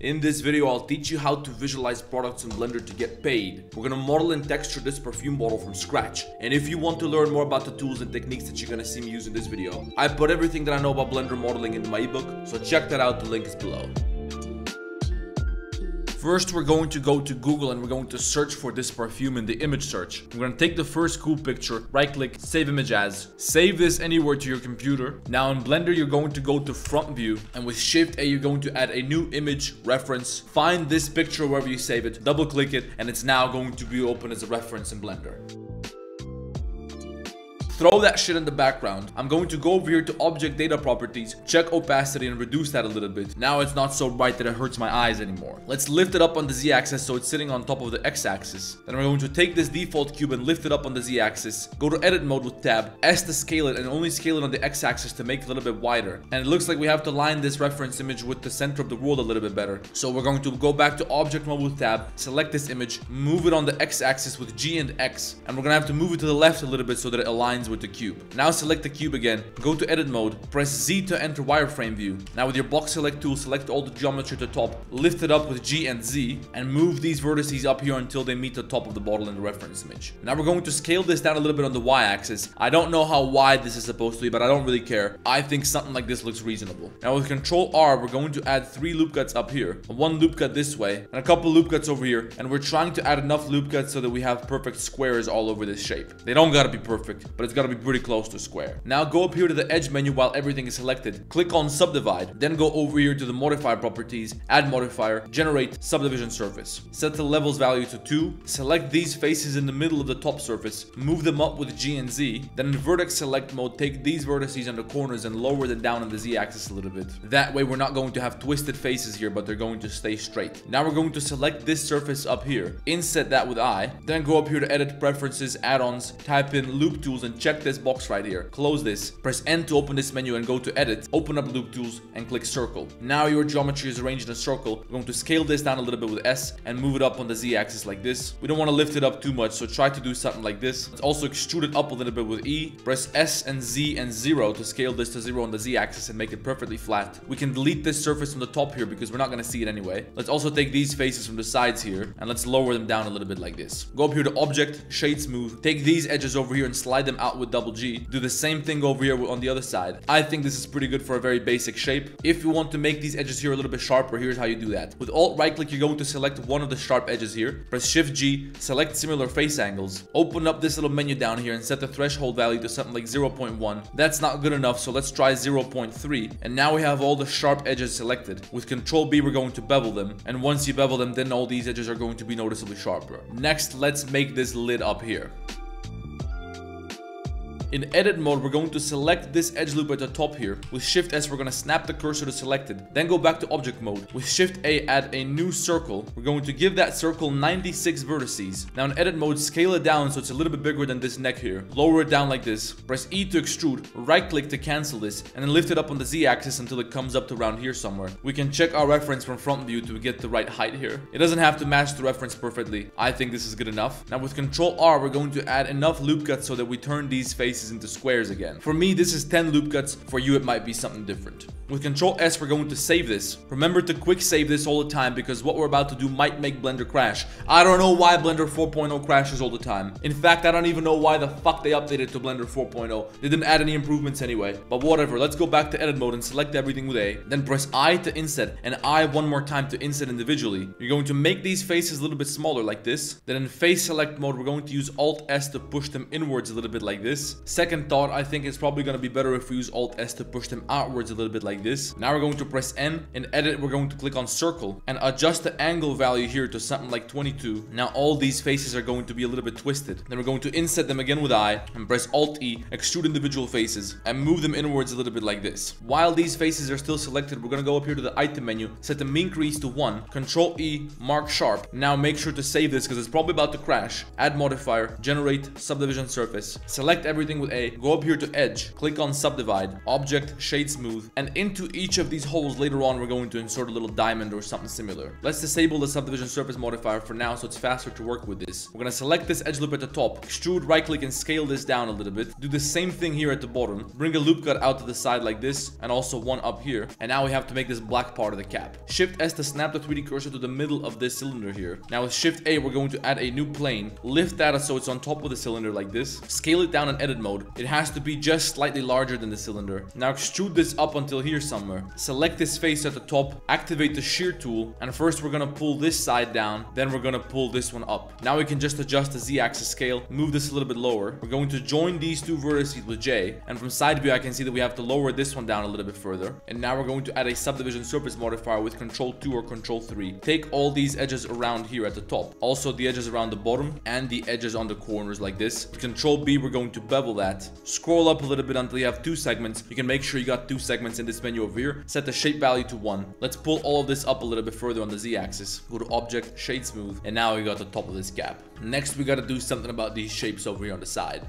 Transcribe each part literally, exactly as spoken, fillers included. In this video, I'll teach you how to visualize products in Blender to get paid. We're gonna model and texture this perfume bottle from scratch. And if you want to learn more about the tools and techniques that you're gonna see me use in this video, I put everything that I know about Blender modeling into my ebook, so check that out, the link is below. First, we're going to go to Google and we're going to search for this perfume in the image search. We're going to take the first cool picture, right click, save image as. Save this anywhere to your computer. Now in Blender, you're going to go to front view and with shift A, you're going to add a new image reference. Find this picture wherever you save it, double click it, and it's now going to be open as a reference in Blender. Throw that shit in the background. I'm going to go over here to object data properties, check opacity and reduce that a little bit. Now it's not so bright that it hurts my eyes anymore. Let's lift it up on the Z axis so it's sitting on top of the X axis. Then we're going to take this default cube and lift it up on the Z axis. Go to edit mode with tab, S to scale it and only scale it on the X axis to make it a little bit wider. And it looks like we have to line this reference image with the center of the world a little bit better. So we're going to go back to object mode with tab, select this image, move it on the X axis with G and X. And we're gonna have to move it to the left a little bit so that it aligns with the cube. Now select the cube again, go to edit mode, press Z to enter wireframe view. Now with your block select tool, select all the geometry at the top, lift it up with G and Z, and move these vertices up here until they meet the top of the bottle in the reference image. Now we're going to scale this down a little bit on the Y axis. I don't know how wide this is supposed to be, but I don't really care. I think something like this looks reasonable. Now with Control R, we're going to add three loop cuts up here, one loop cut this way, and a couple loop cuts over here, and we're trying to add enough loop cuts so that we have perfect squares all over this shape. They don't gotta be perfect, but it's gotta be pretty close to a square. Now go up here to the edge menu while everything is selected. Click on subdivide, then go over here to the modifier properties, add modifier, generate subdivision surface. Set the levels value to two, select these faces in the middle of the top surface, move them up with G and Z, then in vertex select mode, take these vertices on the corners and lower them down on the Z axis a little bit. That way we're not going to have twisted faces here, but they're going to stay straight. Now we're going to select this surface up here, inset that with I, then go up here to edit preferences, add-ons, type in loop tools and check this box right here. Close this, press N to open this menu and go to edit, open up loop tools and click circle. Now your geometry is arranged in a circle. We're going to scale this down a little bit with S and move it up on the Z axis like this. We don't want to lift it up too much, so try to do something like this. Let's also extrude it up a little bit with E. Press S and Z and zero to scale this to zero on the Z axis and make it perfectly flat. We can delete this surface from the top here because we're not going to see it anyway. Let's also take these faces from the sides here and let's lower them down a little bit like this. Go up here to object, shade smooth, take these edges over here and slide them out with double G. Do the same thing over here on the other side. I think this is pretty good for a very basic shape. If you want to make these edges here a little bit sharper, here's how you do that. With alt right click, you're going to select one of the sharp edges here. Press shift G, select similar face angles. Open up this little menu down here and set the threshold value to something like zero point one. That's not good enough, so let's try zero point three. And now we have all the sharp edges selected. With Control B, we're going to bevel them. And once you bevel them, then all these edges are going to be noticeably sharper. Next, let's make this lid up here. In edit mode, we're going to select this edge loop at the top here. With shift S, we're going to snap the cursor to selected, then go back to object mode. With shift A, add a new circle. We're going to give that circle ninety-six vertices. Now in edit mode, scale it down so it's a little bit bigger than this neck here. Lower it down like this. Press E to extrude, right click to cancel this, and then lift it up on the Z axis until it comes up to around here somewhere. We can check our reference from front view to get the right height here. It doesn't have to match the reference perfectly. I think this is good enough. Now with Control R, we're going to add enough loop cuts so that we turn these faces into squares again. For me, this is ten loop cuts. For you, it might be something different. With Control S, we're going to save this. Remember to quick save this all the time because what we're about to do might make Blender crash. I don't know why Blender four point oh crashes all the time. In fact, I don't even know why the fuck they updated to Blender four point oh. They didn't add any improvements anyway. But whatever, let's go back to edit mode and select everything with A. Then press I to inset and I one more time to inset individually. You're going to make these faces a little bit smaller like this. Then in face select mode, we're going to use Alt S to push them inwards a little bit like this. Second thought, I think it's probably going to be better if we use Alt S to push them outwards a little bit like this. Now we're going to press N and edit. We're going to click on circle and adjust the angle value here to something like twenty-two. Now all these faces are going to be a little bit twisted. Then we're going to inset them again with I and press Alt E, extrude individual faces and move them inwards a little bit like this. While these faces are still selected, we're going to go up here to the item menu, set the mean crease to one, Control E, mark sharp. Now make sure to save this because it's probably about to crash. Add modifier, generate subdivision surface, select everything starting with A, go up here to Edge, click on Subdivide, Object, Shade Smooth, and into each of these holes later on we're going to insert a little diamond or something similar. Let's disable the Subdivision Surface modifier for now so it's faster to work with this. We're going to select this edge loop at the top, extrude, right click, and scale this down a little bit. Do the same thing here at the bottom, bring a loop cut out to the side like this, and also one up here, and now we have to make this black part of the cap. Shift S to snap the three D cursor to the middle of this cylinder here. Now with Shift A we're going to add a new plane, lift that so it's on top of the cylinder like this, scale it down in edit mode. It has to be just slightly larger than the cylinder. Now extrude this up until here somewhere, select this face at the top, activate the shear tool, and first we're gonna pull this side down, then we're gonna pull this one up. Now we can just adjust the Z-axis scale, move this a little bit lower. We're going to join these two vertices with J, and from side view I can see that we have to lower this one down a little bit further. And now we're going to add a subdivision surface modifier with control two or control three. Take all these edges around here at the top, also the edges around the bottom and the edges on the corners like this. With control B we're going to bevel that. Scroll up a little bit until you have two segments. You can make sure you got two segments in this menu over here. Set the shape value to one. Let's pull all of this up a little bit further on the Z-axis. Go to Object, Shade Smooth, and now we got the top of this gap. Next we gotta do something about these shapes over here on the side.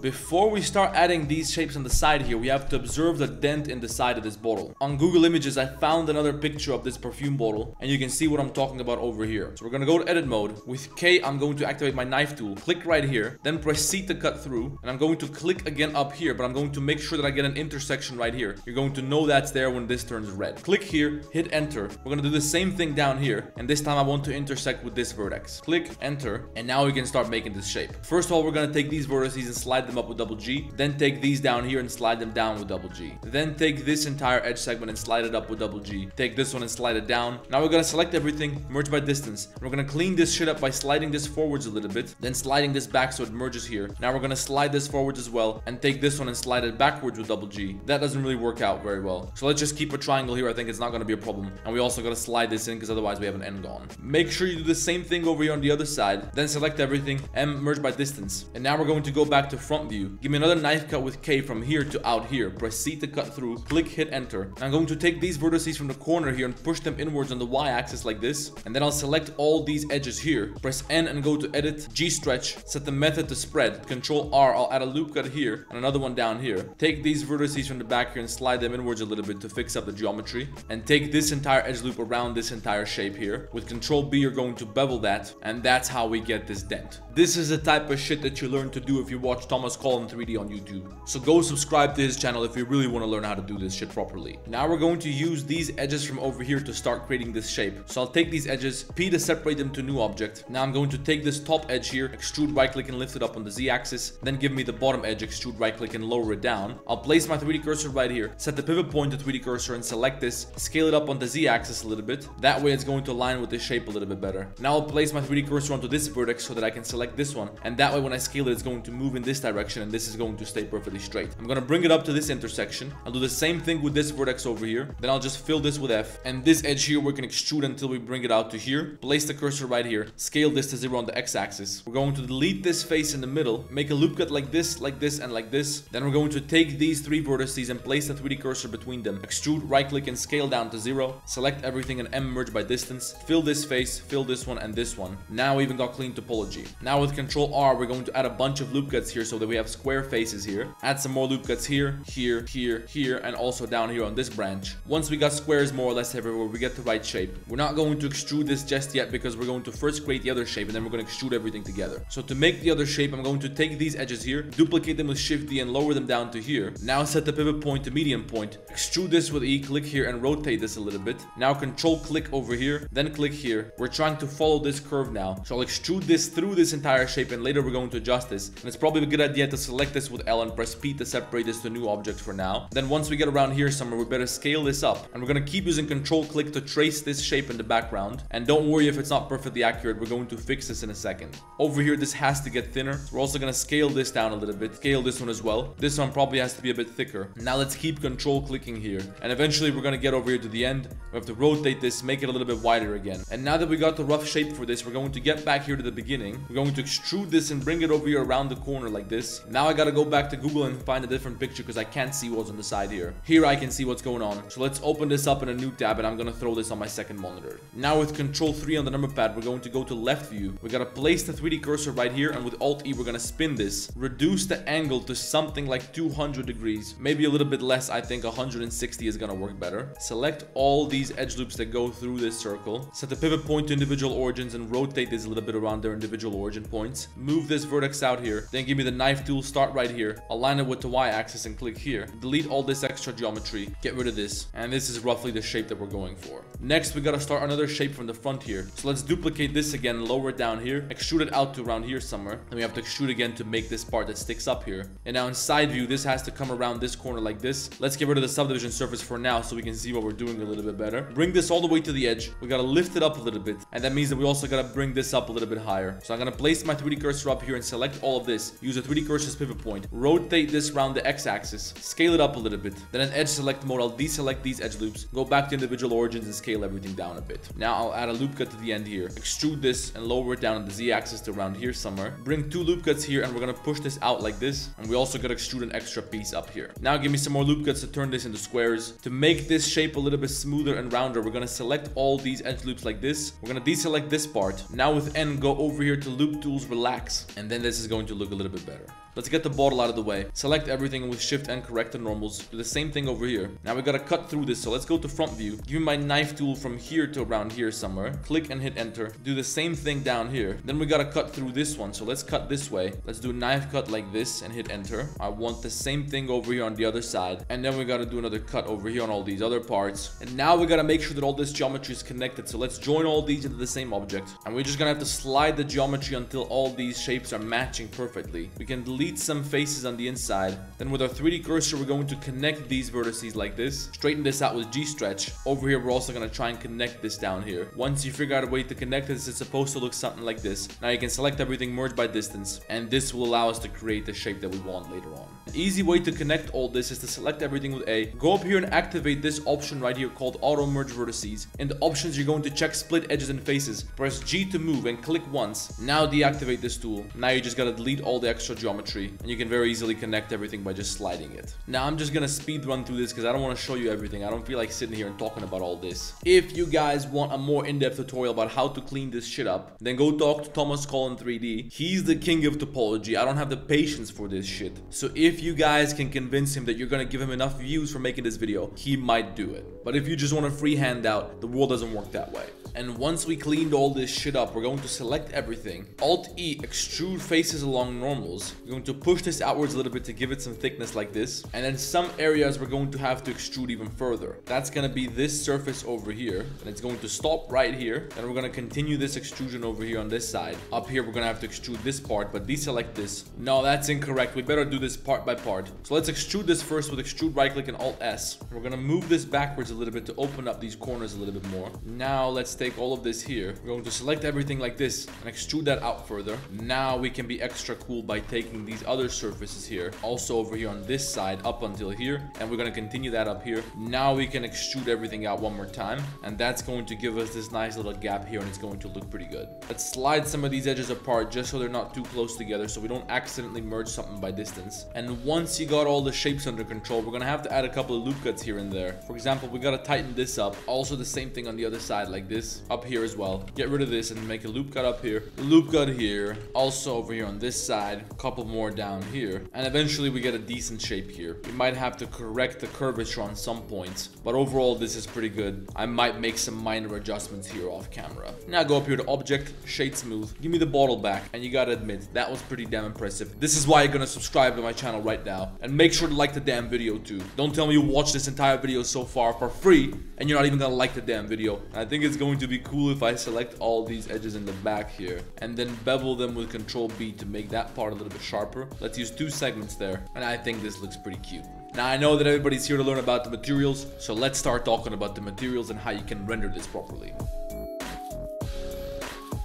Before we start adding these shapes on the side here, we have to observe the dent in the side of this bottle. On Google Images, I found another picture of this perfume bottle, and you can see what I'm talking about over here. So we're gonna go to edit mode. With K, I'm going to activate my knife tool. Click right here, then press C to cut through, and I'm going to click again up here, but I'm going to make sure that I get an intersection right here. You're going to know that's there when this turns red. Click here, hit enter. We're gonna do the same thing down here, and this time I want to intersect with this vertex. Click, enter, and now we can start making this shape. First of all, we're gonna take these vertices and slide them up with double G, then take these down here and slide them down with double G, then take this entire edge segment and slide it up with double G, take this one and slide it down. Now we're gonna select everything, merge by distance, and we're gonna clean this shit up by sliding this forwards a little bit, then sliding this back so it merges here. Now we're gonna slide this forwards as well, and take this one and slide it backwards with double G. That doesn't really work out very well, so let's just keep a triangle here. I think it's not gonna be a problem. And we also gotta slide this in because otherwise we have an end gone. Make sure you do the same thing over here on the other side, then select everything and merge by distance. And now we're going to go back to front view, give me another knife cut with K from here to out here, press C to cut through, click, hit enter. I'm going to take these vertices from the corner here and push them inwards on the Y axis like this, and then I'll select all these edges here, press N and go to edit, G stretch, set the method to spread, control R, I'll add a loop cut here and another one down here, take these vertices from the back here and slide them inwards a little bit to fix up the geometry, and take this entire edge loop around this entire shape here. With control B you're going to bevel that, and that's how we get this dent. This is the type of shit that you learn to do if you watch Thomas Colin three D on YouTube. So go subscribe to his channel if you really want to learn how to do this shit properly. Now we're going to use these edges from over here to start creating this shape. So I'll take these edges, P to separate them to new object. Now I'm going to take this top edge here, extrude right click and lift it up on the Z axis, then give me the bottom edge, extrude right click and lower it down. I'll place my three D cursor right here, set the pivot point to three D cursor and select this, scale it up on the Z axis a little bit. That way it's going to align with this shape a little bit better. Now I'll place my three D cursor onto this vertex so that I can select this one, and that way when I scale it it's going to move in this direction, and this is going to stay perfectly straight. I'm gonna bring it up to this intersection. I'll do the same thing with this vertex over here, then I'll just fill this with F, and this edge here we can extrude until we bring it out to here. Place the cursor right here, scale this to zero on the X-axis. We're going to delete this face in the middle, make a loop cut like this, like this, and like this. Then we're going to take these three vertices and place the three D cursor between them, extrude right click and scale down to zero, select everything and M merge by distance, fill this face, fill this one and this one. Now we even got clean topology. Now with control R we're going to add a bunch of loop cuts here so that we have square faces here. Add some more loop cuts here, here, here, here, and also down here on this branch. Once we got squares more or less everywhere, we get the right shape. We're not going to extrude this just yet because we're going to first create the other shape and then we're going to extrude everything together. So to make the other shape, I'm going to take these edges here, duplicate them with Shift D and lower them down to here. Now set the pivot point to median point, extrude this with E, click here and rotate this a little bit. Now control click over here, then click here. We're trying to follow this curve now. So I'll extrude this through this entire shape and later we're going to adjust this. And it's probably Probably a good idea to select this with L and press P to separate this to new object for now. Then once we get around here somewhere, we better scale this up, and we're gonna keep using control click to trace this shape in the background. And don't worry if it's not perfectly accurate, we're going to fix this in a second. Over here this has to get thinner, so we're also gonna scale this down a little bit, scale this one as well. This one probably has to be a bit thicker. Now let's keep control clicking here, and eventually we're gonna get over here to the end. We have to rotate this, make it a little bit wider again. And now that we got the rough shape for this, we're going to get back here to the beginning. We're going to extrude this and bring it over here around the corner like this. this. Now I gotta go back to Google and find a different picture because I can't see what's on the side here. Here I can see what's going on. So let's open this up in a new tab and I'm gonna throw this on my second monitor. Now with control three on the number pad, we're going to go to left view. We gotta place the three D cursor right here, and with alt E we're gonna spin this. Reduce the angle to something like two hundred degrees, maybe a little bit less. I think one hundred sixty is gonna work better. Select all these edge loops that go through this circle. Set the pivot point to individual origins and rotate this a little bit around their individual origin points. Move this vertex out here. Then give me the knife tool, start right here. Align it with the Y axis and click here. Delete all this extra geometry. Get rid of this. And this is roughly the shape that we're going for. Next, we gotta start another shape from the front here. So let's duplicate this again, lower it down here, extrude it out to around here somewhere. And we have to extrude again to make this part that sticks up here. And now in side view, this has to come around this corner like this. Let's get rid of the subdivision surface for now so we can see what we're doing a little bit better. Bring this all the way to the edge. We gotta lift it up a little bit. And that means that we also gotta bring this up a little bit higher. So I'm gonna place my three D cursor up here and select all of this. Use a three D cursor's pivot point. Rotate this around the X axis. Scale it up a little bit. Then in edge select mode, I'll deselect these edge loops. Go back to individual origins and scale everything down a bit. Now I'll add a loop cut to the end here. Extrude this and lower it down on the Z axis to around here somewhere. Bring two loop cuts here and we're gonna push this out like this. And we also gotta extrude an extra piece up here. Now give me some more loop cuts to turn this into squares. To make this shape a little bit smoother and rounder, we're gonna select all these edge loops like this. We're gonna deselect this part. Now with N, go over here to loop tools, relax, and then this is going to look a little bit better. Let's get the bottle out of the way. Select everything with shift and correct the normals. Do the same thing over here. Now we gotta cut through this, so let's go to front view. Give me my knife tool from here to around here somewhere. Click and hit enter. Do the same thing down here. Then we gotta cut through this one, so let's cut this way. Let's do knife cut like this and hit enter. I want the same thing over here on the other side. And then we gotta do another cut over here on all these other parts. And now we gotta make sure that all this geometry is connected. So let's join all these into the same object. And we're just gonna have to slide the geometry until all these shapes are matching perfectly. We can delete Delete some faces on the inside. Then with our three D cursor, we're going to connect these vertices like this. Straighten this out with G-stretch. Over here, we're also going to try and connect this down here. Once you figure out a way to connect this, it's supposed to look something like this. Now you can select everything, merge by distance, and this will allow us to create the shape that we want later on. An easy way to connect all this is to select everything with A. Go up here and activate this option right here called Auto Merge Vertices. In the options, you're going to check Split Edges and Faces. Press G to move and click once. Now deactivate this tool. Now you just got to delete all the extra geometry. And you can very easily connect everything by just sliding it. Now I'm just gonna speed run through this because I don't want to show you everything. I don't feel like sitting here and talking about all this. If you guys want a more in-depth tutorial about how to clean this shit up, then go talk to Thomas Colin three D. He's the king of topology. I don't have the patience for this shit. So if you guys can convince him that you're gonna give him enough views for making this video, he might do it. But if you just want a free handout, the world doesn't work that way. And once we cleaned all this shit up, we're going to select everything. alt E, extrude faces along normals. We're going to push this outwards a little bit to give it some thickness like this. And then some areas we're going to have to extrude even further. That's going to be this surface over here. And it's going to stop right here. And we're going to continue this extrusion over here on this side. Up here, we're going to have to extrude this part, but deselect this. No, that's incorrect. We better do this part by part. So let's extrude this first with extrude right click and alt S. We're going to move this backwards a little bit to open up these corners a little bit more. Now let's take all of this here. We're going to select everything like this and extrude that out further. Now we can be extra cool by taking these other surfaces here, also over here on this side up until here, and we're going to continue that up here. Now we can extrude everything out one more time, and that's going to give us this nice little gap here, and it's going to look pretty good. Let's slide some of these edges apart just so they're not too close together, so we don't accidentally merge something by distance. And once you got all the shapes under control, we're going to have to add a couple of loop cuts here and there. For example, we got to tighten this up. Also the same thing on the other side like this. Up here as well. Get rid of this and make a loop cut up here, loop cut here, also over here on this side, a couple more down here, and eventually we get a decent shape here. We might have to correct the curvature on some points, but overall this is pretty good. I might make some minor adjustments here off camera. Now go up here to object, shade smooth, give me the bottle back, and you gotta admit that was pretty damn impressive. This is why you're gonna subscribe to my channel right now, and make sure to like the damn video too. Don't tell me you watched this entire video so far for free and you're not even gonna like the damn video. And I think it's going to to be cool if I select all these edges in the back here and then bevel them with control B to make that part a little bit sharper. Let's use two segments there, and I think this looks pretty cute. Now I know that everybody's here to learn about the materials, so let's start talking about the materials and how you can render this properly.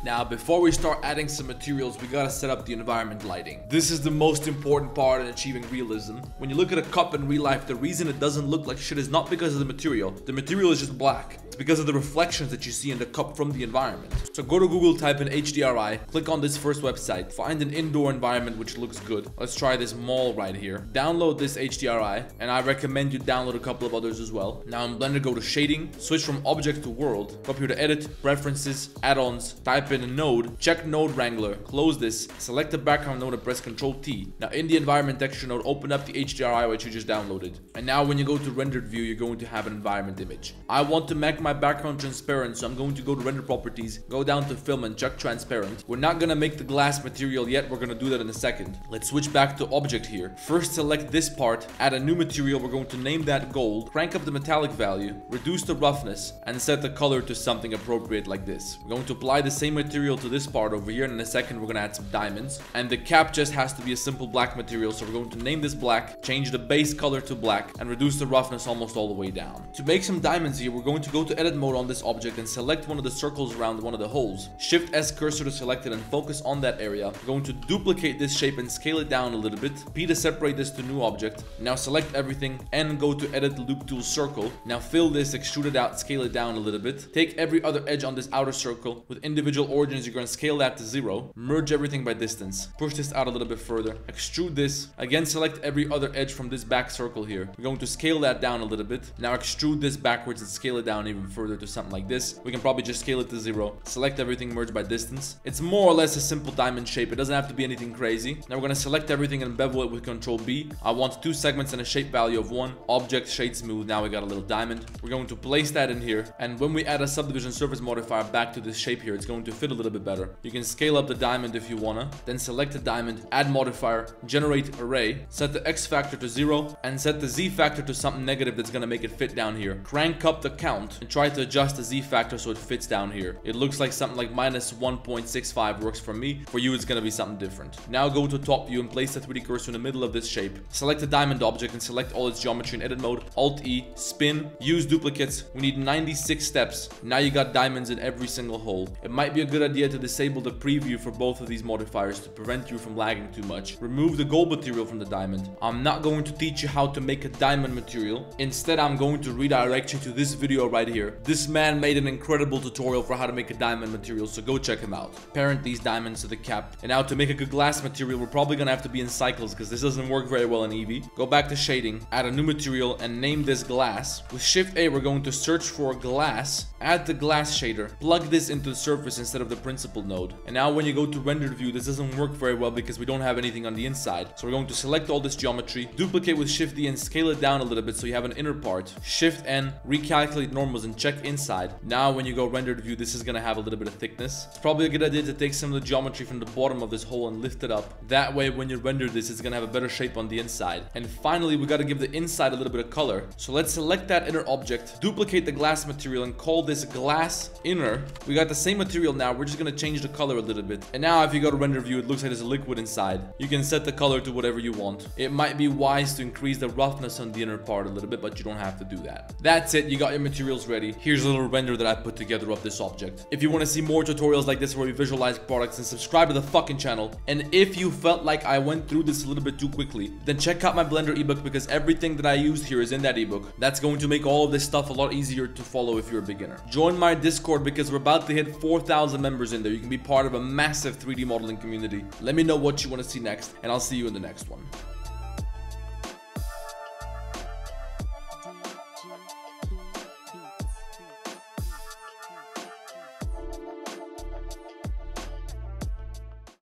Now, before we start adding some materials, we gotta set up the environment lighting. This is the most important part in achieving realism. When you look at a cup in real life, the reason it doesn't look like shit is not because of the material. The material is just black. because of the reflections that you see in the cup from the environment. So go to Google, type in H D R I, click on this first website, find an indoor environment which looks good. Let's try this mall right here. Download this H D R I, and I recommend you download a couple of others as well. Now in Blender, go to shading, switch from object to world, go up here to edit, preferences, add-ons, type in a node, check node wrangler, close this, select the background node and press control T. Now in the environment texture node, open up the H D R I which you just downloaded. And now when you go to rendered view, you're going to have an environment image. I want to make my background transparent, so I'm going to go to render properties, go down to film and check transparent. We're not gonna make the glass material yet, we're gonna do that in a second. Let's switch back to object here. First select this part, add a new material, we're going to name that gold, crank up the metallic value, reduce the roughness, and set the color to something appropriate like this. We're going to apply the same material to this part over here, and in a second we're gonna add some diamonds. And the cap just has to be a simple black material, so we're going to name this black, change the base color to black, and reduce the roughness almost all the way down. To make some diamonds here, we're going to go to edit mode on this object and select one of the circles around one of the holes. Shift S cursor to select it and focus on that area. We're going to duplicate this shape and scale it down a little bit. P to separate this to new object. Now select everything and go to edit loop tool circle. Now fill this, extrude it out, scale it down a little bit. Take every other edge on this outer circle with individual origins. You're going to scale that to zero. Merge everything by distance. Push this out a little bit further. Extrude this. Again, select every other edge from this back circle here. We're going to scale that down a little bit. Now extrude this backwards and scale it down even further to something like this. We can probably just scale it to zero. Select everything, merge by distance. It's more or less a simple diamond shape. It doesn't have to be anything crazy. Now we're going to select everything and bevel it with control B. I want two segments and a shape value of one. Object, shade smooth. Now we got a little diamond. We're going to place that in here. And when we add a subdivision surface modifier back to this shape here, it's going to fit a little bit better. You can scale up the diamond if you wanna. Then select the diamond, add modifier, generate array, set the X factor to zero, and set the Z factor to something negative that's gonna make it fit down here. Crank up the count and try to adjust the Z factor so it fits down here. It looks like something like minus one point six five works for me. For you, it's gonna be something different. Now go to top view and place the three D cursor in the middle of this shape. Select the diamond object and select all its geometry in edit mode. Alt E, spin, use duplicates. We need ninety-six steps. Now you got diamonds in every single hole. It might be a good idea to disable the preview for both of these modifiers to prevent you from lagging too much. Remove the gold material from the diamond. I'm not going to teach you how to make a diamond material. Instead, I'm going to redirect you to this video right here. This man made an incredible tutorial for how to make a diamond material, so go check him out. Parent these diamonds to the cap. And now to make a good glass material, we're probably gonna have to be in Cycles because this doesn't work very well in Eevee. Go back to shading, add a new material, and name this glass. With shift A, we're going to search for glass, add the glass shader, plug this into the surface instead of the principal node. And now when you go to rendered view, this doesn't work very well because we don't have anything on the inside. So we're going to select all this geometry, duplicate with shift D and scale it down a little bit so you have an inner part. shift N, recalculate normals and check inside. Now when you go rendered view, this is going to have a little bit of thickness. It's probably a good idea to take some of the geometry from the bottom of this hole and lift it up. That way when you render this, it's going to have a better shape on the inside. And finally, we got to give the inside a little bit of color. So let's select that inner object, duplicate the glass material and call this glass inner. We got the same material now, we're just going to change the color a little bit. And now if you go to render view, it looks like there's a liquid inside. You can set the color to whatever you want. It might be wise to increase the roughness on the inner part a little bit, but you don't have to do that. That's it, you got your materials ready. Here's a little render that I put together of this object. If you want to see more tutorials like this where we visualize products, then subscribe to the fucking channel. And if you felt like I went through this a little bit too quickly, then check out my Blender ebook because everything that I used here is in that ebook. That's going to make all of this stuff a lot easier to follow if you're a beginner. Join my Discord because we're about to hit four thousand members in there. You can be part of a massive three D modeling community. Let me know what you want to see next, and I'll see you in the next one.